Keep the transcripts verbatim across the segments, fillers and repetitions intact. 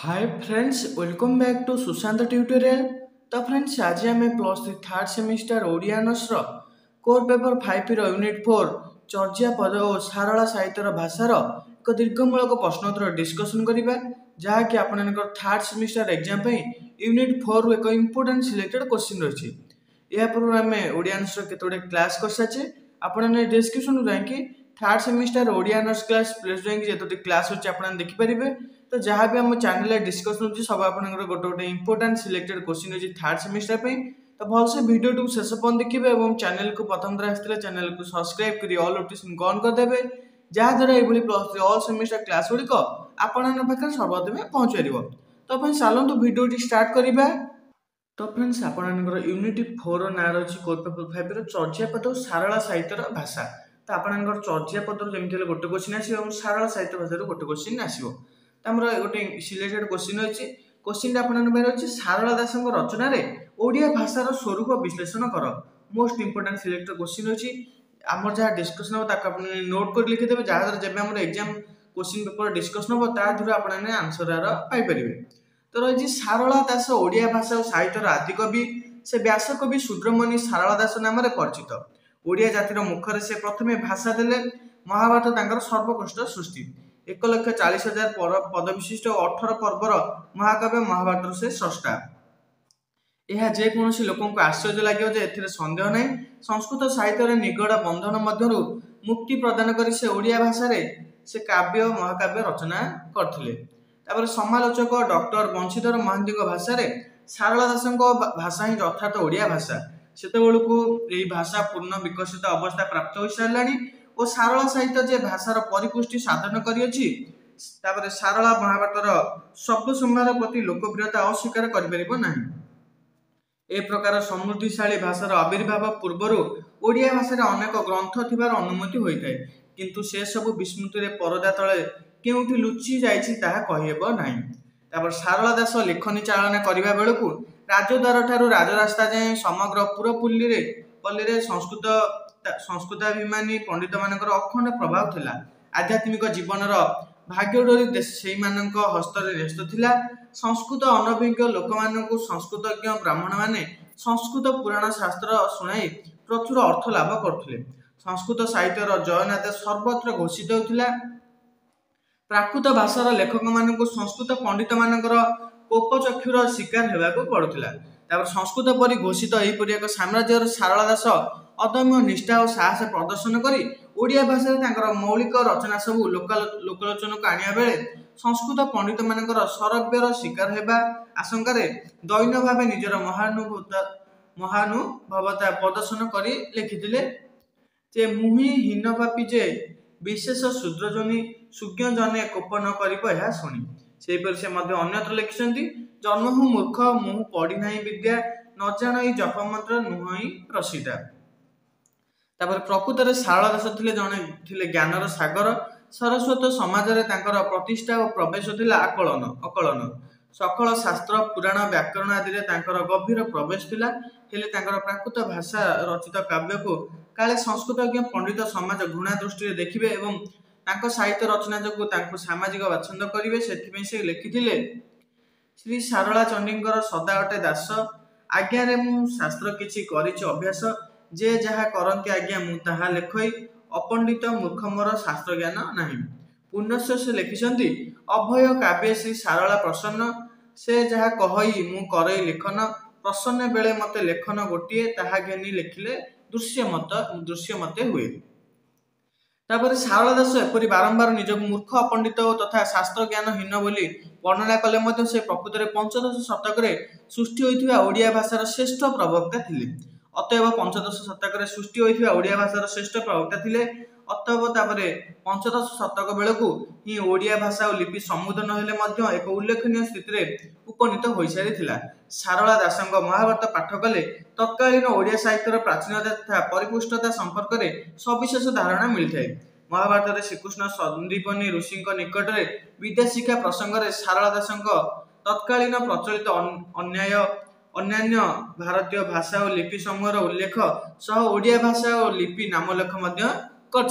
Hi friends, welcome back to Sushant tutorial. तो friends आज आम plus three third semester Odia honours core paper five unit four Charyapada और सारला साहित्यर भाषार एक दीर्घमूलक प्रश्नोत्तर डिस्कसन करवा जहाँकि आपण third semester exam unit four एक इम्पोर्टेंट सिलेक्टेड क्वेश्चन रही है। यहाँ पूर्व आम ओडिया ऑनर्स केतोड़े क्लास कर सारी आपने डिस्क्रिप्शन जाकि third semester Odia honours class place जोटी क्लास अच्छे आप देखिपारे। तो जहाँ भी आम चैनल डिस्कसन होती सब आप गोटे गोटे इंपोर्टां सिलेक्टेड क्वेश्चन अच्छी थर्ड सेमिस्टर पे। तो भलसे भिडियो टू शेष पर्यटन देखिए और चैनल को प्रथम द्वारा आसते चैनल को सब्सक्राइब करी ऑल नोटिफिकेशन ऑन करदे जहाँद्वारा ये plus three all semester class गुड़िक आपखे सर्वप्रथमें पहुँचर। तो फ्रेंड्स चलतु भिडियो स्टार्ट करवा। तो फ्रेंड्स आपर यूनिट फोर ना रही कोर पेपर फाइव चर्यापद और सारला साहित्यर भाषा। तो आपर चर्यापद जमी गोटे क्वेश्चन आस सारला साहित्य भाषा गोटे क्वेश्चन आसो। आमर गोटे सिलेक्टेड क्वेश्चन अच्छे क्वेश्चन आपन अच्छे सारला दास रचन में ओडिया भाषार स्वरूप विश्लेषण कर। मोस्ट इंपोर्टेंट सिलेक्टेड क्वेश्चन अच्छी आम जहाँ डिस्कसन हम नोट कर लिखिदेवे जहाँद्वारा जब आम एग्जाम क्वेश्चन पेपर डिस्कसन हम तादर आपने आंसर पाइपर। तो रही सारला दास ओडिया भाषा और साहित्यर आदि कवि से व्यास कवि सुब्रमण्य सारला दास नाम परिचित। ओडिया जातिर मुखर से प्रथम भाषा देले महाभारत तांकर सर्वोत्कृष्ट सृष्टि। एक लक्ष चालीस हजार पद विशिष्ट अठर पर्वर महाकाव्य महाभारत से स्रष्टा। यह जेकोसी लोक आश्चर्य लगे जे सन्देह ना। संस्कृत साहित्य निगड़ बंधन मध्य मुक्ति प्रदान कर से ओडिया भाषा से काव्य महाकाव्य रचना करते। समालोचक डॉक्टर बंशीधर महांती भाषा सारला दास भाषा ही यथार्थ ओडिया भाषा। सेत बेलू यही भाषा पूर्ण विकसित अवस्था प्राप्त हो सारा और सारला साहित्य जे भाषार परिपुष्टि साधन करिए सारला महाभारत शब्द संभार प्रति लोकप्रियता अस्वीकार करें। ए प्रकार समृद्धिशाली भाषार आविर्भाव पूर्वर ओडिया भाषा अनेक ग्रंथ थिबार अनुमति होता है किंतु से सबू विस्मृति रे परदा तले केउठी लुचि जाइछि ताहा कहिबो नाही। तापर सारला दास लेखनी चालना करिबा बेलकु राजद्वार ठारू राजरास्ता जाए समग्र पुरपल्ली रे पल्ली रे संस्कृत संस्कृताभिमानी पंडित मानक अखंड प्रभाव था। आध्यात्मिक जीवन भाग्योडोरी से हस्तर न्यस्त था। संस्कृत अनभिज्ञ लोक मान संस्कृतज्ञ ब्राह्मण मैंने संस्कृत पुराण शास्त्र शुणाई प्रचुर अर्थ लाभ करते। संस्कृत साहित्यर जयनाथ सर्वत्र घोषित होता। प्राकृत भाषार लेखक मान संस्कृत पंडित मानक कोपचक्षुर शिकार होगा पड़ता। संस्कृत पर घोषित यहपरि एक साम्राज्यर सारला दास अदम्य निष्ठा और साहस प्रदर्शन करी ओडिया भाषा तांकर मौलिक रचना सबू लोकलोचन को आने बेले संस्कृत पंडित मानकर सरव्यर शिकार होगा आशंकार दैन भाव निजर महानुभूता महानुभवता प्रदर्शन कर लिखिते जे मुहिहीन पापी जे विशेष शूद्रजनी सुज्ञ जने कोप न कर शुणी से अन्यत्र लिखिं जन्महु मूर्ख मुहु पढ़ी नाही विद्या न जान जप मंत्र नुहई रसीदा। तापर प्रकृत में सारला दास थिले जने थिले ज्ञानर सागर। सरस्वत समाज रे तांकर प्रतिष्ठा और प्रवेश थिला आकलन अकलन। सकल शास्त्र पुराण व्याकरण आदि रे तांकर गभीर प्रवेश थिला हेले तांकर प्राकृत भाषा रचित काव्य को काले संस्कृतज्ञ पंडित समाज घृणा दृष्टि देखिबे एवं तांको साहित्य रचना जको तांको सामाजिक वाचन करिवे सेथिमे से लिखिथिले श्री सारला चंडीकर सदा अटे दास आज्ञा रे मु शास्त्र किछि करिछि अभ्यास जे जहा करंती आज्ञा मु ताहा लेखई अपंडित मूर्ख मोर शास्त्र ज्ञान नहीं। पुनश्च से लिखिसंती अभय काव्य श्री सारला प्रसन्न से जहा कहई मु करई लेखन प्रसन्न बेले मते लेखन गोटिए ताहा घेनी लिखिले दृश्य मत दृश्य मते हुए। तापर सारला दास एपरि बारंबार निजक मूर्ख अपंडित और तथा शास्त्र ज्ञान हीन बोली वर्णना कले मते से प्रकृत रे पंचदश शतक रे सृष्टि होइथिबा ओडिया भाषार श्रेष्ठ प्रवक्ता थिले। अतएव पंचदश शतक सृष्टि होता ओडिया भाषार श्रेष्ठ प्रवक्ता थे। अतएव तापर पंचदश शतक बेलू ही ओडिया भाषा और लिपि समुद्र ना एक उल्लेखनीय स्थिति में उपनीत हो सारी। सारला दास महाभारत पाठ कले तत्कालीन ओडिया साहित्यर प्राचीनता तथा परिपुष्टता संपर्क में सविशेष धारणा मिलता है। महाभारत में श्रीकृष्ण संदीपनी ऋषि निकट में विद्या शिक्षा प्रसंग में सारला दास तत्कालीन प्रचलित अन्याय अन्यान्य भारतीय भाषा और लिपि समूह उल्लेख सह ओडिया भाषा और लिपि नामलेख कर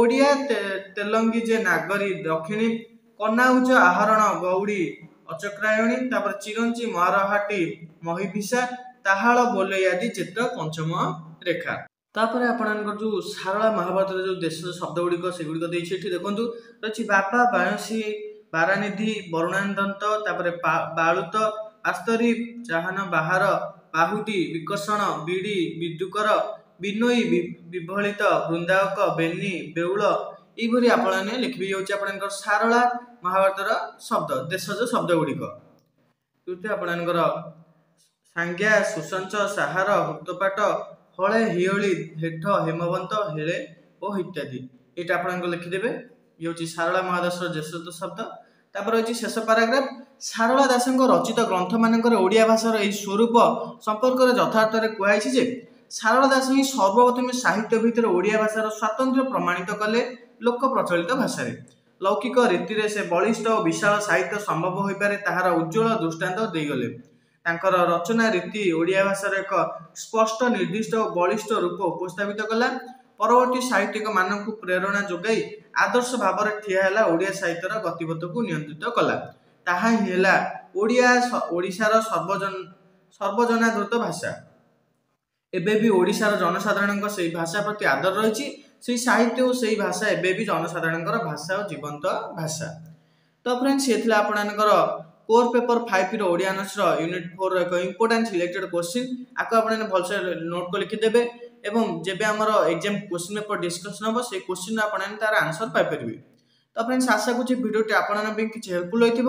ओडिया ते, तेलंगी जे नागरी दक्षिणी कनाउज आहरण गौड़ी अचक्रायणी तापर चिरंजी मारहाटी महिभिषा ताहाल बोले आदि चित्र पंचम रेखा। तापर आपण जो सारला महाभारत जो देश शब्द गुड़िक से गुड़िक देखु रही बापा बायसी बारानिधि वरुणादंत बालुत आस्तरी चाहन बाहार बाहुटी विकर्षण बीड़ी विद्युकर विनयी विभलित वृंदावक बेनी बेउल ये आपने लिखी जाऊँगी सारला महाभारत शब्द देशज शब्द गुड़िक आपणकर सांज्ञा सुसंच साहार हुतपाट हले हिओली हेठ हेमवंत हेले ओ इत्यादि ये आपको लिखिदेवे। ये हूँ सारला महादास ज्येष्ठ शब्द। तापर हो शेष पाराग्राफ सारला दास रचित ग्रंथ मानकर ओडिया भाषार यही स्वरूप संपर्क यथार्थ कहुई जे सारला दास ही सर्वप्रथम साहित्य भितर ओडिया भाषार स्वातंत्र प्रमाणित कले लोक प्रचलित भाषा लौकिक रीति से बलिष्ठ और विशाल साहित्य संभव हो पारे ताहार उज्ज्वल दृष्टांत देगले। तांकर रचना रीति ओडिया भाषार एक स्पष्ट निर्दिष्ट और बलिष्ठ रूप उपस्थापित कला परवर्ती साहित्यिक मानक प्रेरणा जोगाई आदर्श भाव में ठियाला ओडिया साहित्यर गतिपथ को नियंत्रित कला ताहा हेला ओडिया ओडिशार सर्वजन सर्वजनादृत भाषा। एबे भी ओडिशार जनसाधारण से भाषा प्रति आदर रही से साहित्य और से भाषा एबे भी जनसाधारण भाषा और जीवंत भाषा। तो फ्रेंड्स ये आपणकर कोर पेपर फाइव ओडिया आनर्सर यूनिट फोर एक इंपोर्टां सिलेक्टेड क्वेश्चन आपको आपने भलसे नोट को लिखिदेवे एवं जब आमर एग्जाम क्वेश्चन पेपर डिस्कसन हम से क्वेश्चन आपने तार आंसर पाइपर। तो फ्रेंड्स आशा कुछ भिडियोटी आपंप किसी हेल्पफुल होती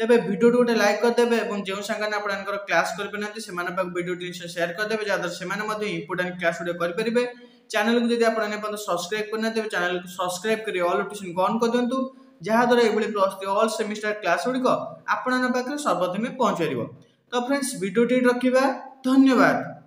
तेरे भिडियो गोटे लाइक करदेवे और जो सांगने आपंकर क्लास करना से भिडियो निश्चय सेयार करदे जहाँ से इंपोर्टां क्लास गुड़े करेंगे। चैनल को जब आप सब्सक्राइब करना तेज चैनल को सब्सक्राइब कर ऑल नोटिफिकेशन ऑन कर दिंतु जहाद्वारा ये plus three all semester class गुड़िक आपण पाखे सर्वप्रथमें पहुँच पार। तो फ्रेंड्स वीडियो टी रखा धन्यवाद।